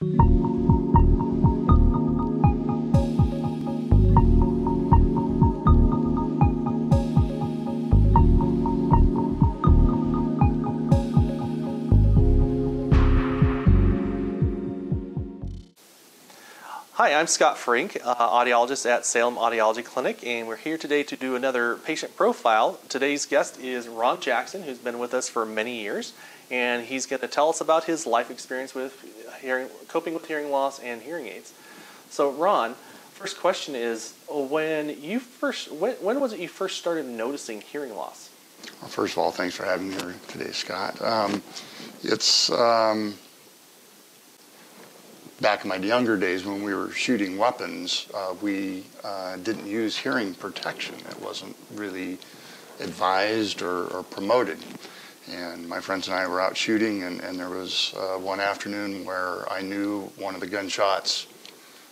Hi, I'm Scott Frank, audiologist at Salem Audiology Clinic, and we're here today to do another patient profile. Today's guest is Ron Jackson, who's been with us for many years, and he's going to tell us about his life experience with coping with hearing loss and hearing aids. So, Ron, first question is, when was it you first started noticing hearing loss? Well, first of all, thanks for having me here today, Scott. Back in my younger days when we were shooting weapons, we didn't use hearing protection. It wasn't really advised or promoted. And my friends and I were out shooting, and there was one afternoon where I knew one of the gunshots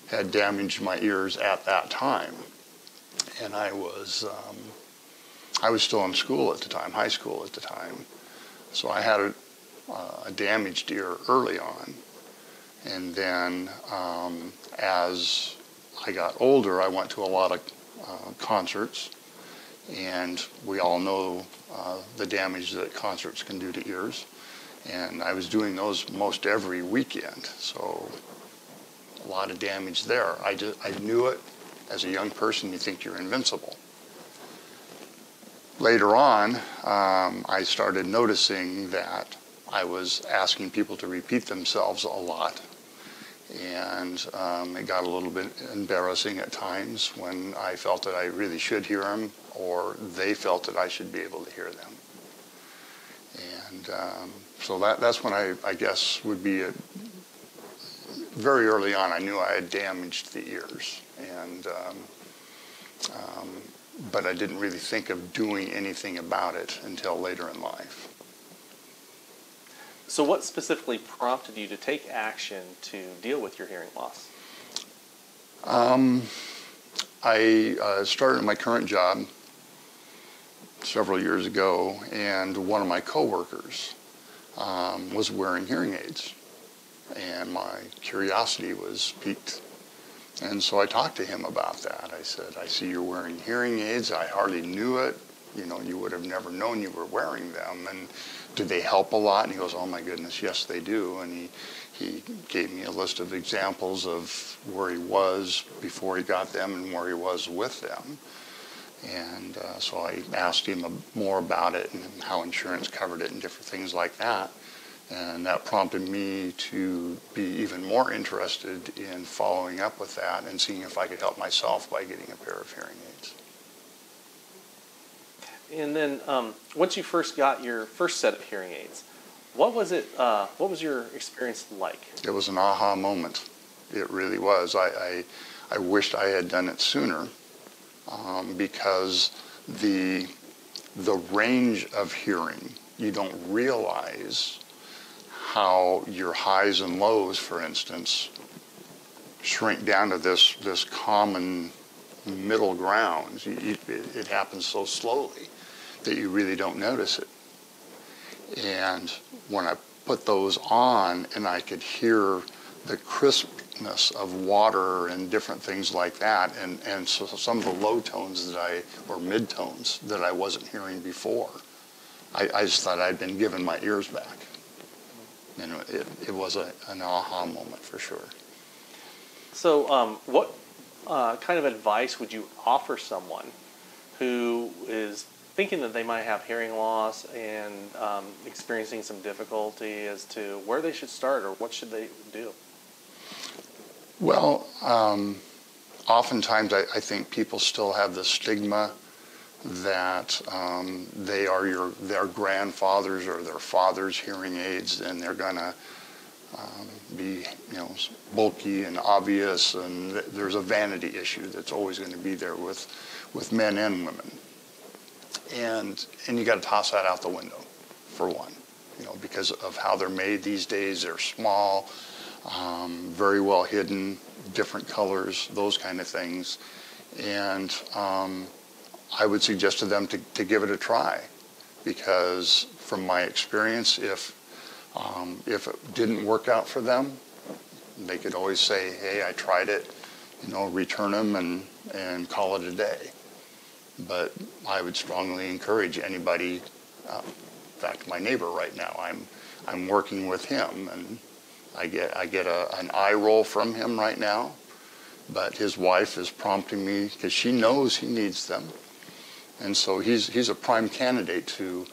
had damaged my ears at that time. And I was still in school at the time, high school at the time. So I had a damaged ear early on. And then as I got older, I went to a lot of concerts, and we all know the damage that concerts can do to ears. And I was doing those most every weekend, so a lot of damage there. I knew it. As a young person, you think you're invincible. Later on, I started noticing that I was asking people to repeat themselves a lot, and it got a little bit embarrassing at times when I felt that I really should hear them, or they felt that I should be able to hear them. And so that's when I guess would be very early on. I knew I had damaged the ears, and but I didn't really think of doing anything about it until later in life. So what specifically prompted you to take action to deal with your hearing loss? I started my current job several years ago, and one of my coworkers was wearing hearing aids, and my curiosity was piqued. And so I talked to him about that. I said, I see you're wearing hearing aids. I hardly knew it. You know, you would have never known you were wearing them, and do they help a lot? And he goes, oh my goodness, yes they do. And he gave me a list of examples of where he was before he got them and where he was with them. And so I asked him more about it and how insurance covered it and different things like that. And that prompted me to be even more interested in following up with that and seeing if I could help myself by getting a pair of hearing aids. And then, once you first got your first set of hearing aids, what was your experience like? It was an aha moment. It really was. I wished I had done it sooner, because the range of hearing, you don't realize how your highs and lows, for instance, shrink down to this common middle ground. It happens so slowly that you really don't notice it. And when I put those on and I could hear the crispness of water and different things like that, and so some of the low tones that or mid-tones that I wasn't hearing before, I just thought I'd been given my ears back. And it was an aha moment for sure. So what kind of advice would you offer someone who is thinking that they might have hearing loss and experiencing some difficulty as to where they should start or what should they do? Well, oftentimes I think people still have the stigma that they are their grandfather's or their father's hearing aids, and they're going to be, you know, bulky and obvious, and there's a vanity issue that's always going to be there with men and women. And you got to toss that out the window, for one, you know, because of how they're made these days. They're small, very well hidden, different colors, those kind of things. And I would suggest to them to give it a try, because from my experience, if it didn't work out for them, and they could always say, hey, I tried it, you know, return them and call it a day. But I would strongly encourage anybody, in fact, my neighbor right now, I'm working with him, and I get an eye roll from him right now, but his wife is prompting me because she knows he needs them. And so he's a prime candidate to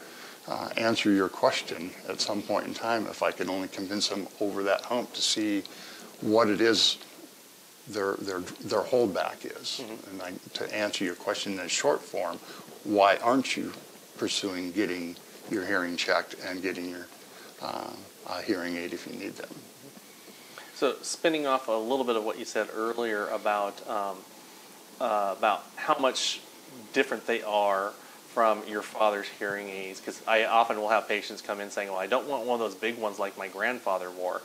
answer your question at some point in time if I can only convince him over that hump to see what it is their holdback is. Mm-hmm. And to answer your question in short form, why aren't you pursuing getting your hearing checked and getting your hearing aid if you need them? So spinning off a little bit of what you said earlier about how much different they are from your father's hearing aids, because I often will have patients come in saying, well, I don't want one of those big ones like my grandfather wore.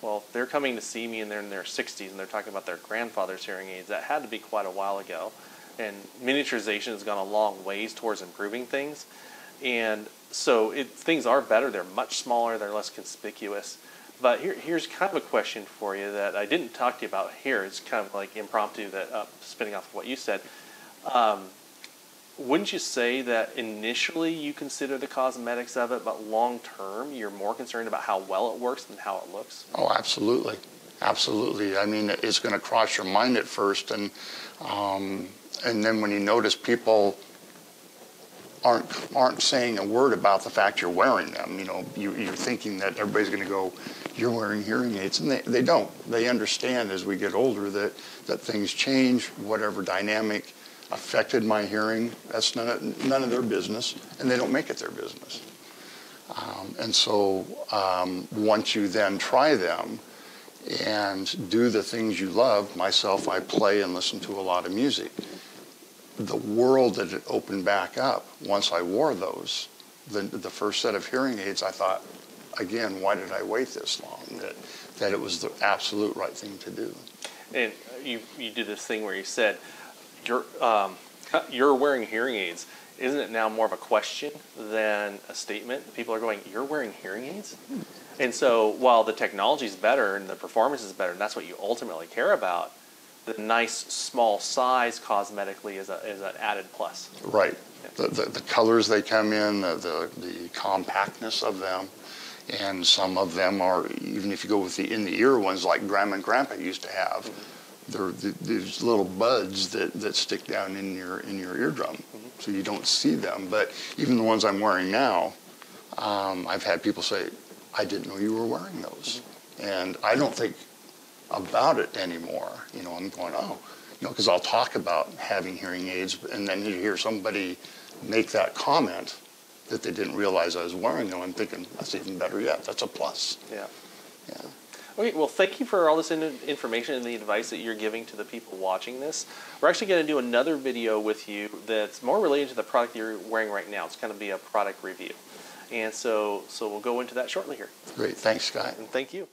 Well, if they're coming to see me and they're in their 60s and they're talking about their grandfather's hearing aids, that had to be quite a while ago. And miniaturization has gone a long ways towards improving things. And so things are better. They're much smaller. They're less conspicuous. But here's kind of a question for you that I didn't talk to you about here. It's kind of like impromptu, that spinning off of what you said. Wouldn't you say that initially you consider the cosmetics of it, but long term you're more concerned about how well it works than how it looks? Oh, absolutely. Absolutely. I mean, it's going to cross your mind at first. And then when you notice people aren't saying a word about the fact you're wearing them. You know, you're thinking that everybody's going to go, you're wearing hearing aids, and they don't. They understand as we get older that things change. Whatever dynamic affected my hearing, that's none of their business, and they don't make it their business. And so once you then try them and do the things you love, myself, I play and listen to a lot of music. The world that it opened back up once I wore those, the first set of hearing aids, I thought, again, why did I wait this long? That it was the absolute right thing to do. And you do this thing where you said, you're wearing hearing aids. Isn't it now more of a question than a statement? People are going, you're wearing hearing aids? And so while the technology's better and the performance is better, and that's what you ultimately care about, the nice small size cosmetically is an added plus. Right. Yeah. The colors they come in, the compactness of them, and some of them are, even if you go with the in-the-ear ones like Grandma and Grandpa used to have, mm-hmm. There's little buds that stick down in your eardrum, mm-hmm. so you don't see them. But even the ones I'm wearing now, I've had people say, I didn't know you were wearing those. Mm-hmm. And I don't think about it anymore. You know, I'm going, oh, you know, because I'll talk about having hearing aids, and then you hear somebody make that comment that they didn't realize I was wearing them. I'm thinking, that's even better yet. That's a plus. Yeah. Yeah. Okay, well, thank you for all this information and the advice that you're giving to the people watching this. We're actually going to do another video with you that's more related to the product you're wearing right now. It's going to be a product review. And so we'll go into that shortly here. Great. Thanks, Scott. And thank you.